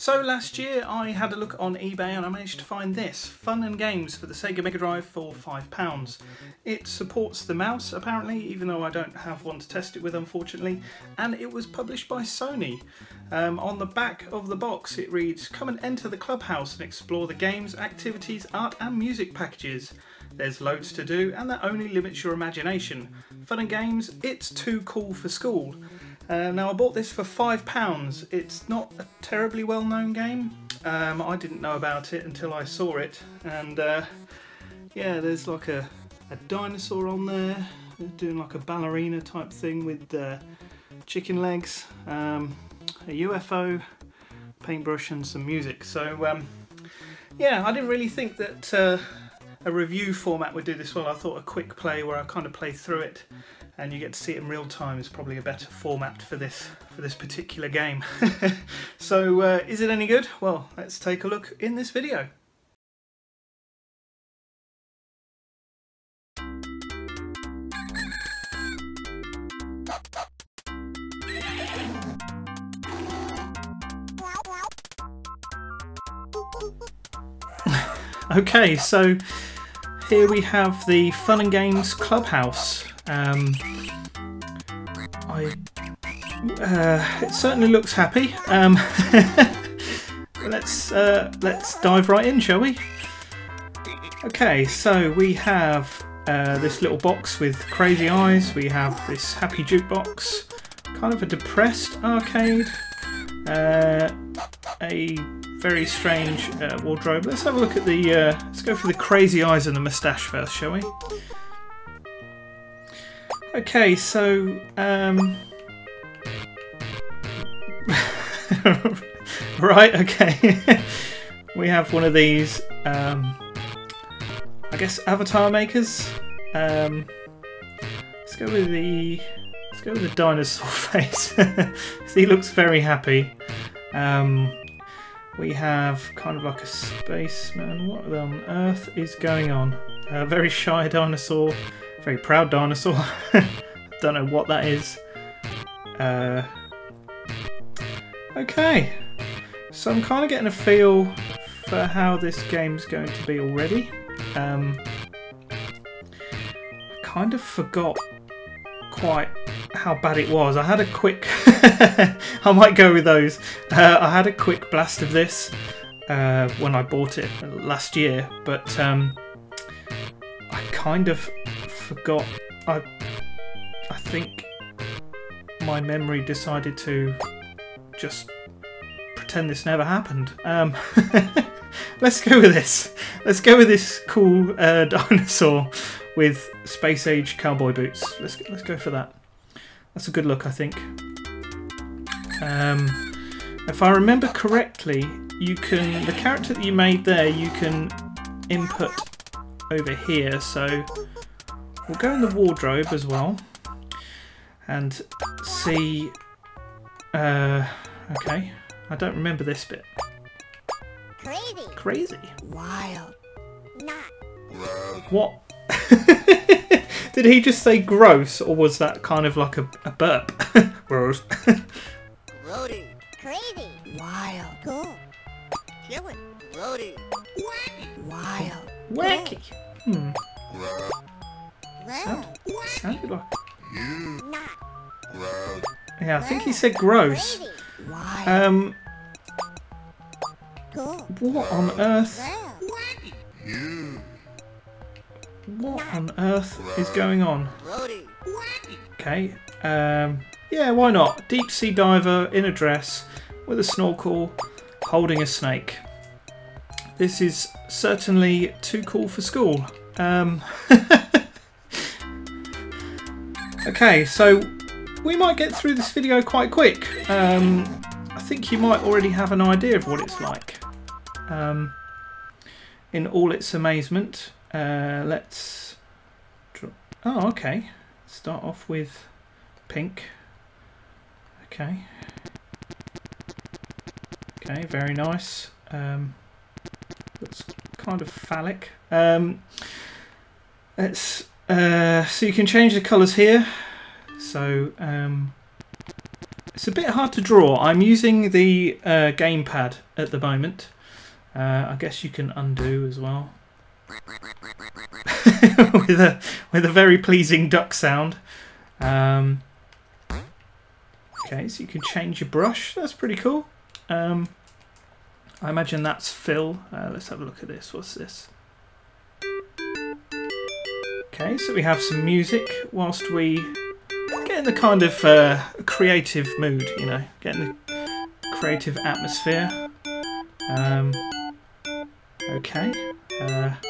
So last year I had a look on eBay and I managed to find this, Fun and Games for the Sega Mega Drive for £5. It supports the mouse apparently, even though I don't have one to test it with unfortunately, and it was published by Sony. On the back of the box it reads, "Come and enter the clubhouse and explore the games, activities, art and music packages. There's loads to do and that only limits your imagination. Fun and Games, it's too cool for school." Now I bought this for £5. It's not a terribly well-known game. I didn't know about it until I saw it, and yeah, there's like a dinosaur on there doing like a ballerina type thing with chicken legs, a UFO, paintbrush and some music. So yeah, I didn't really think that a review format would do this well. I thought a quick play where I kind of play through it and you get to see it in real time is probably a better format for this particular game. So is it any good? Well, let's take a look in this video. Okay, so here we have the Fun and Games Clubhouse. It certainly looks happy. Let's dive right in, shall we? Okay, so we have this little box with crazy eyes. We have this happy jukebox, kind of a depressed arcade, a very strange wardrobe. Let's have a look at the let's go for the crazy eyes and the moustache first, shall we? Okay, so right, okay. We have one of these I guess avatar makers. Let's go with the dinosaur face. He looks very happy. We have kind of like a spaceman. What on earth is going on? A very shy dinosaur, very proud dinosaur. Don't know what that is. Okay, so I'm kind of getting a feel for how this game's going to be already. I kind of forgot quite how bad it was. I had a quick I might go with those. I had a quick blast of this when I bought it last year, but I kind of forgot. I think my memory decided to just pretend this never happened. Let's go with this. Let's go with this cool dinosaur with space age cowboy boots. Let's go for that. That's a good look, I think. If I remember correctly, the character that you made there, you can input over here. So we'll go in the wardrobe as well and see. Okay, I don't remember this bit. Crazy. Wild. Not. What? Did he just say gross, or was that kind of like a burp? Gross. Roadie. Crazy. Wild. Cool. Chillin'. Roadie. Wild. Wacky. Hmm. Sounded like... Yeah, I think he said gross. What on earth? What on earth is going on? Okay, yeah, why not? Deep sea diver in a dress with a snorkel holding a snake. This is certainly too cool for school. Okay, so we might get through this video quite quick. I think you might already have an idea of what it's like. In all its amazement. Let's draw. Oh, okay. Start off with pink. Okay. Okay, very nice. Looks kind of phallic. Let's. So you can change the colours here. So It's a bit hard to draw. I'm using the gamepad at the moment. I guess you can undo as well. with a very pleasing duck sound. Okay, so you can change your brush. That's pretty cool. I imagine that's fill. Let's have a look at this. What's this? Okay, so we have some music whilst we get in the kind of creative mood, you know, get in the creative atmosphere. Okay. Let's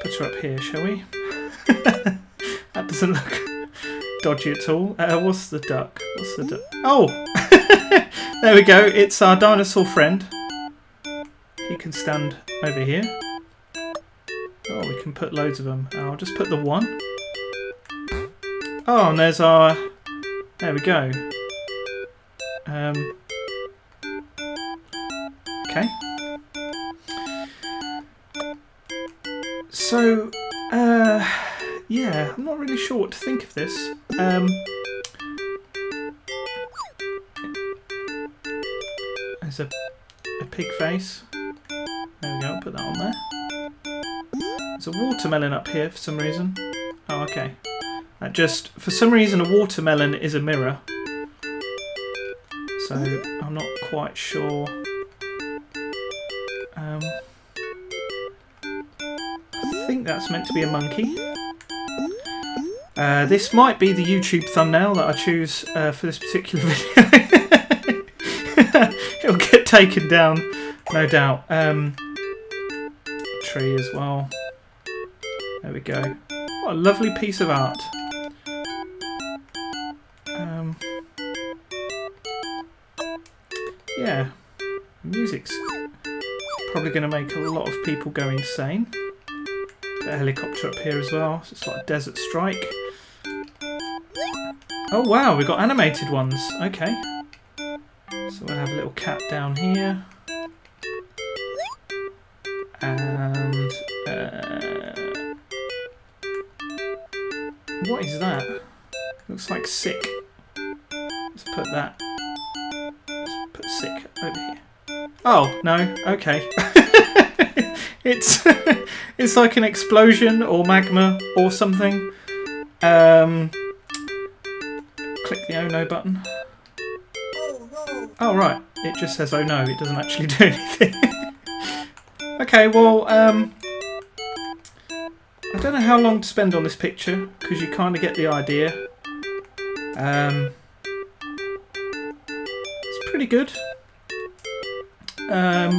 put her up here, shall we? That doesn't look dodgy at all. What's the duck? What's the duck? Oh! There we go. It's our dinosaur friend. He can stand over here. Oh, we can put loads of them. I'll just put the one. Oh, and there's our... There we go. Okay. So, yeah, I'm not really sure what to think of this. There's a pig face. There we go, put that on there. There's a watermelon up here for some reason. Oh, okay. That just, for some reason, a watermelon is a mirror. So, I'm not quite sure. I think that's meant to be a monkey. This might be the YouTube thumbnail that I choose for this particular video. It'll get taken down, no doubt. Tree as well. There we go. What a lovely piece of art. Yeah, music's probably going to make a lot of people go insane. Put a helicopter up here as well, so it's like a Desert Strike. Oh wow, we've got animated ones, okay. So we'll have a little cat down here. And... what is that? Looks like sick. Let's put that... Let's put sick over here. Oh, no, okay. It's like an explosion or magma or something. Click the oh no button. Oh, right, it just says oh no, it doesn't actually do anything. Okay, well, I don't know how long to spend on this picture, because you kind of get the idea. It's pretty good. Yeah.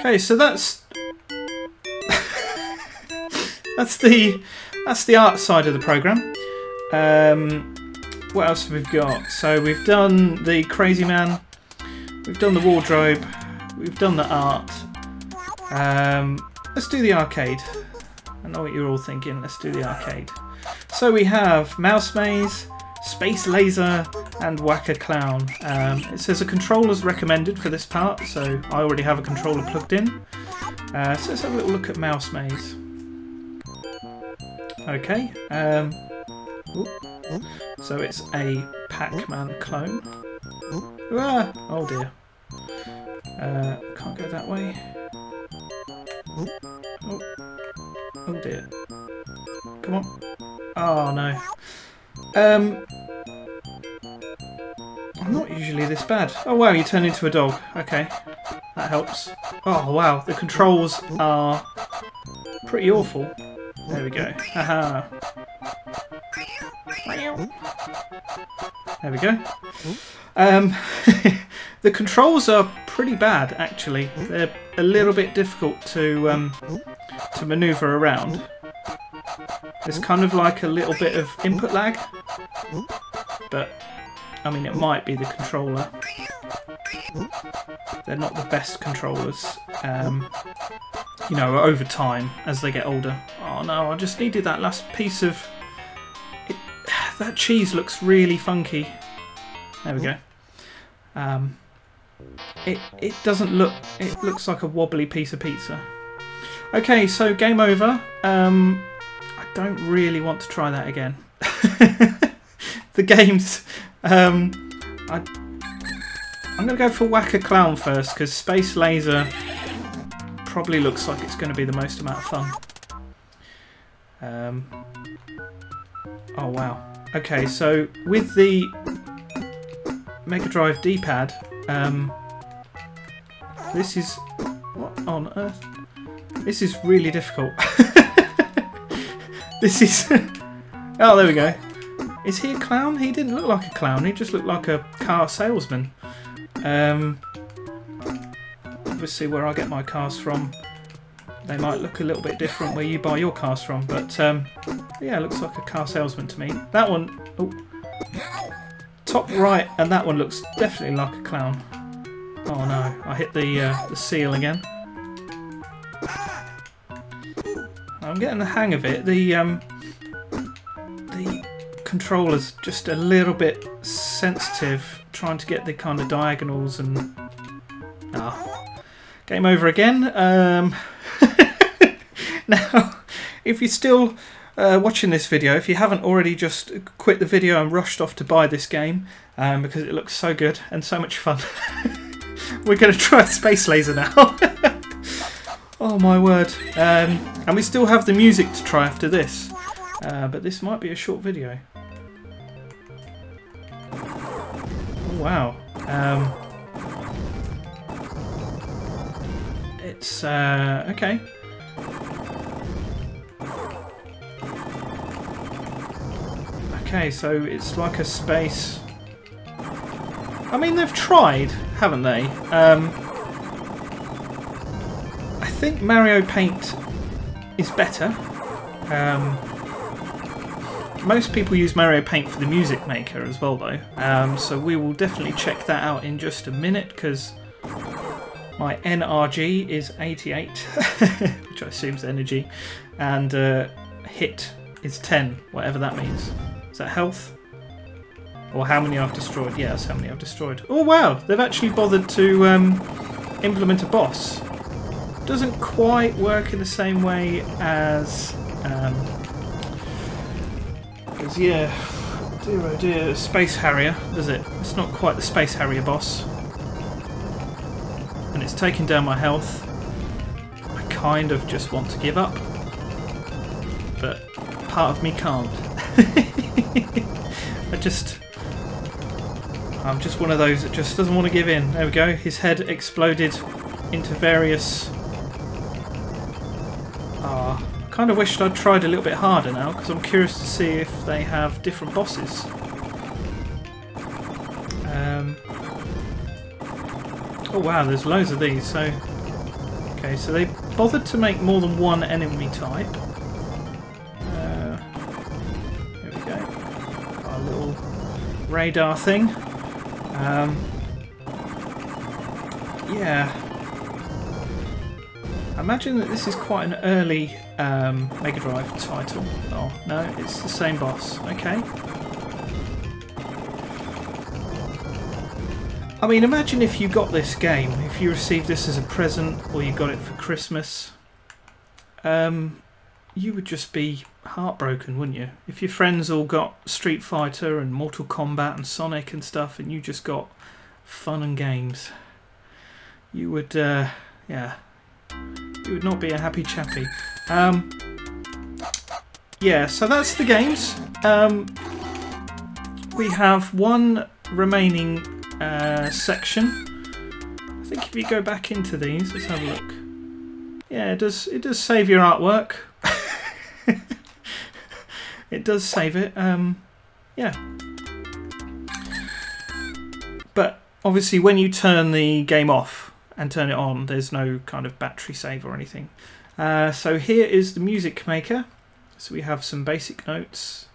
Okay, so that's that's the art side of the program. What else have we got? So we've done the crazy man, we've done the wardrobe, we've done the art. Let's do the arcade. I know what you're all thinking. Let's do the arcade. So we have Mouse Maze, Space Laser and Whack a Clown. It says a controller's recommended for this part, so I already have a controller plugged in. So let's have a little look at Mouse Maze. Okay, so it's a Pac-Man clone. Ah, oh dear. Can't go that way. Oh, oh dear. Come on. Oh no. I'm not usually this bad. Oh wow, you turn into a dog. Okay, that helps. Oh wow, the controls are pretty awful. There we go. Haha. There we go. The controls are pretty bad, actually. They're a little bit difficult to maneuver around. There's kind of like a little bit of input lag, but I mean it might be the controller. They're not the best controllers, you know, over time as they get older. Oh no, I just needed that last piece of... It, that cheese looks really funky. There we go. It doesn't look... It looks like a wobbly piece of pizza. Okay, so game over. don't really want to try that again. The games. I'm going to go for Whack-A Clown first, because Space Laser probably looks like it's going to be the most amount of fun. Oh wow. Okay, so with the Mega Drive D-pad, this is... what on earth? This is really difficult. This is... oh, there we go. Is he a clown? He didn't look like a clown. He just looked like a car salesman. Obviously, where I get my cars from, they might look a little bit different where you buy your cars from. But, yeah, it looks like a car salesman to me. That one... oh, top right, and that one looks definitely like a clown. Oh no, I hit the seal again. I'm getting the hang of it. The controller's just a little bit sensitive, trying to get the kind of diagonals and... ah, game over again. Now, if you're still watching this video, if you haven't already, just quit the video and rushed off to buy this game because it looks so good and so much fun. We're going to try Space Laser now. Oh my word. And we still have the music to try after this. But this might be a short video. Oh, wow. It's... okay. Okay, so it's like a space... I mean, they've tried, haven't they? I think Mario Paint is better. Most people use Mario Paint for the music maker as well, though. So we will definitely check that out in just a minute, because my NRG is 88, which I assume is energy, and hit is 10, whatever that means. Is that health? Or how many I've destroyed. Yeah, that's how many I've destroyed. Oh wow, they've actually bothered to implement a boss. Doesn't quite work in the same way as... yeah, dear oh dear, Space Harrier, does it? It's not quite the Space Harrier boss. And it's taking down my health. I kind of just want to give up. But part of me can't. I just... I'm just one of those that just doesn't want to give in. There we go. His head exploded into various... ah, I kind of wished I'd tried a little bit harder now, because I'm curious to see if they have different bosses. Oh wow, there's loads of these. So okay, so they bothered to make more than one enemy type. There we go. Our little radar thing. Yeah, I imagine that this is quite an early Mega Drive title. Oh no, it's the same boss. Okay. I mean, imagine if you got this game, if you received this as a present or you got it for Christmas, you would just be heartbroken, wouldn't you? If your friends all got Street Fighter and Mortal Kombat and Sonic and stuff, and you just got Fun and Games, you would, yeah, you would not be a happy chappy. Yeah, so that's the games. We have one remaining section. I think if you go back into these, let's have a look. Yeah, it does save your artwork. It does save it. Yeah. But obviously when you turn the game off and turn it on, there's no kind of battery save or anything. So here is the music maker. So we have some basic notes.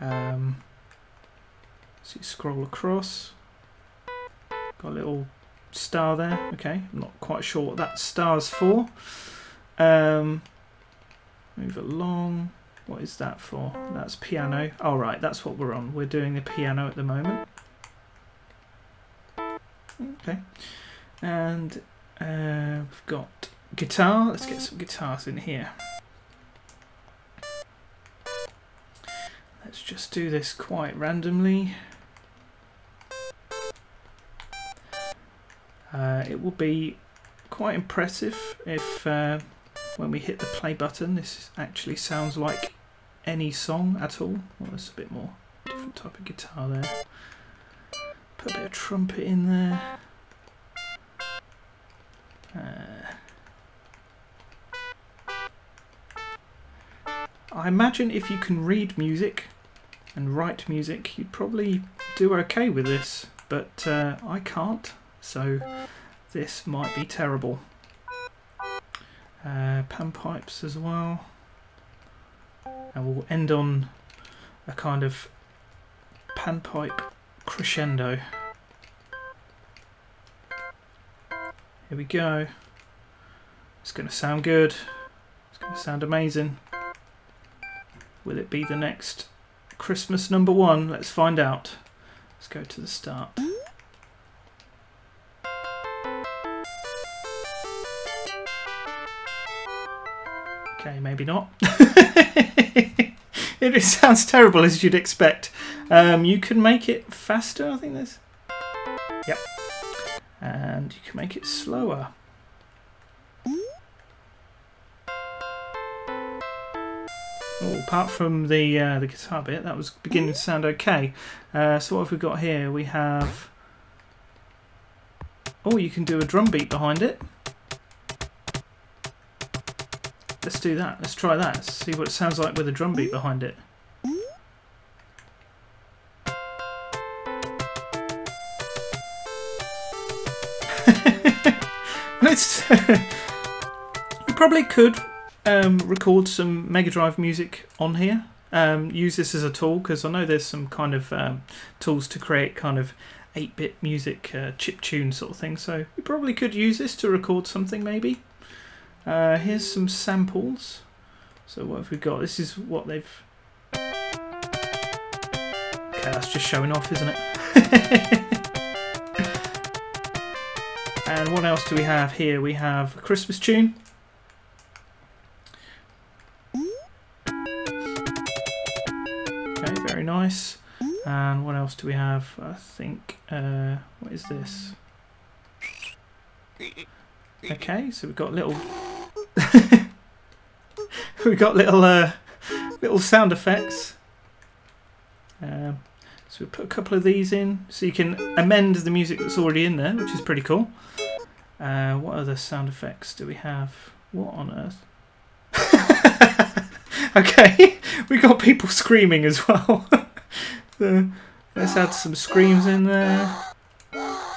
So you scroll across. Got a little star there. Okay, I'm not quite sure what that star's for. Move along. What is that for? That's piano. All right, that's what we're on. We're doing the piano at the moment. Okay, and we've got Guitar. Let's get some guitars in here. Let's just do this quite randomly. It will be quite impressive if when we hit the play button this actually sounds like any song at all. Well, that's a bit more different type of guitar there. Put a bit of trumpet in there. I imagine if you can read music and write music you'd probably do okay with this, but I can't, so this might be terrible. Panpipes as well, and we'll end on a kind of panpipe crescendo. Here we go. It's going to sound good, it's going to sound amazing. Will it be the next Christmas #1? Let's find out. Let's go to the start. Okay, maybe not. It sounds terrible, as you'd expect. You can make it faster, I think there's... Yep. And you can make it slower. Oh, apart from the guitar bit, that was beginning to sound okay. So what have we got here? We have... Oh, you can do a drum beat behind it. Let's do that. Let's try that. Let's see what it sounds like with a drum beat behind it. Let's... You probably could... record some Mega Drive music on here. Use this as a tool, because I know there's some kind of tools to create kind of 8-bit music, chip tune sort of thing. So you probably could use this to record something maybe. Here's some samples. So what have we got? This is what they've... Okay, that's just showing off, isn't it? And what else do we have here? We have a Christmas tune. Nice. And what else do we have? I think what is this? Okay, so we've got little we've got little little sound effects. So we put a couple of these in, so you can amend the music that's already in there, which is pretty cool. What other sound effects do we have? What on earth? Okay, we got people screaming as well. So let's add some screams in there. I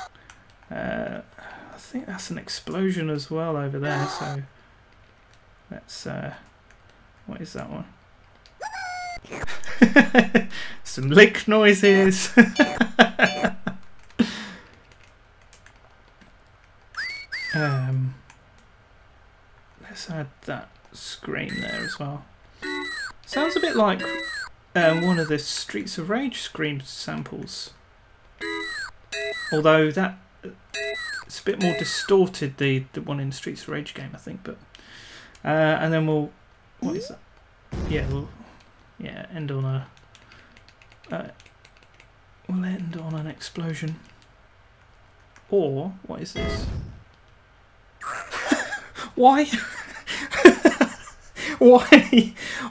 think that's an explosion as well over there. So let's. What is that one? Some lick noises. Let's add that scream there as well. Sounds a bit like one of the Streets of Rage scream samples, although that it's a bit more distorted, the one in the Streets of Rage game, I think. But and then we'll, what is that? Yeah, we'll end on a we'll end on an explosion. Or what is this? Why?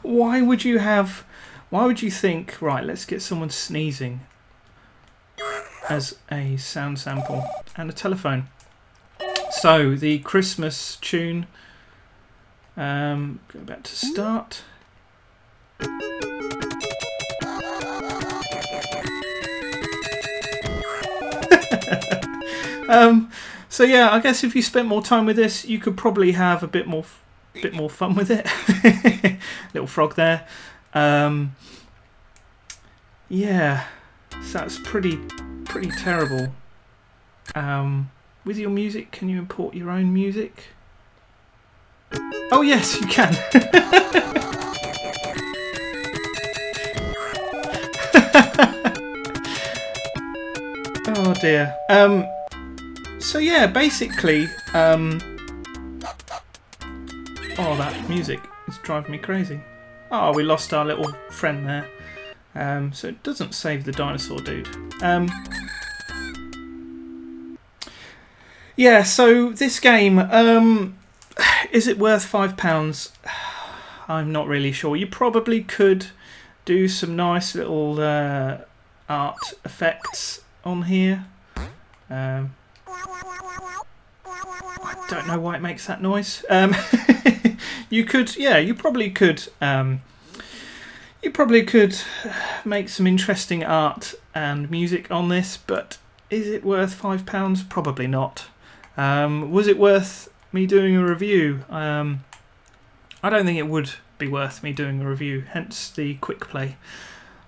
Why would you have? Why would you think? Right, let's get someone sneezing as a sound sample and a telephone. So the Christmas tune. Go back to start. So yeah, I guess if you spent more time with this, you could probably have a bit more. Bit more fun with it. Little frog there. Yeah, so that's pretty terrible. With your music, can you import your own music? Oh yes, you can. Oh dear. So yeah, basically Oh, that music is driving me crazy. Oh, we lost our little friend there. So it doesn't save the dinosaur dude. Yeah, so this game, is it worth £5? I'm not really sure. You probably could do some nice little art effects on here. I don't know why it makes that noise. You could, yeah, you probably could make some interesting art and music on this, but is it worth £5? Probably not. Was it worth me doing a review? I don't think it would be worth me doing a review, hence the quick play.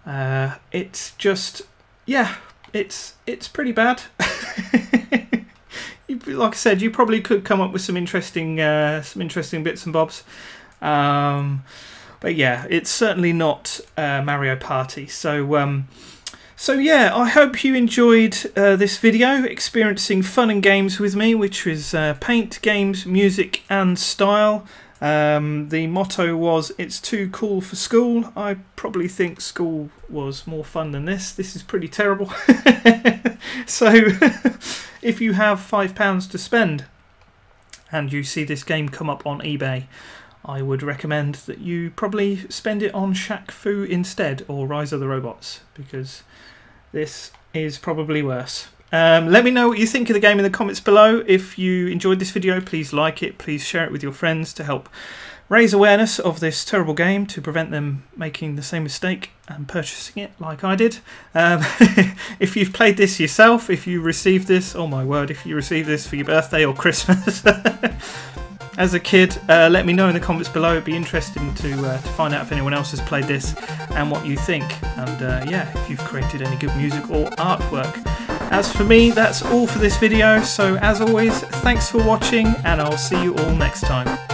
It's just, yeah, it's pretty bad. Like I said, you probably could come up with some interesting bits and bobs. But yeah, it's certainly not Mario Party. So so yeah, I hope you enjoyed this video, experiencing fun and games with me, which is paint, games, music and style. The motto was "It's too cool for school." I probably think school was more fun than this. This is pretty terrible. So if you have £5 to spend and you see this game come up on eBay, I would recommend that you probably spend it on Shaq Fu instead, or Rise of the Robots, because this is probably worse. Let me know what you think of the game in the comments below. If you enjoyed this video, please like it, please share it with your friends to help raise awareness of this terrible game, to prevent them making the same mistake and purchasing it like I did. If you've played this yourself, if you received this, oh my word, if you received this for your birthday or Christmas as a kid, let me know in the comments below. It'd be interesting to find out if anyone else has played this and what you think, and yeah, if you've created any good music or artwork. As for me, that's all for this video, so as always, thanks for watching, and I'll see you all next time.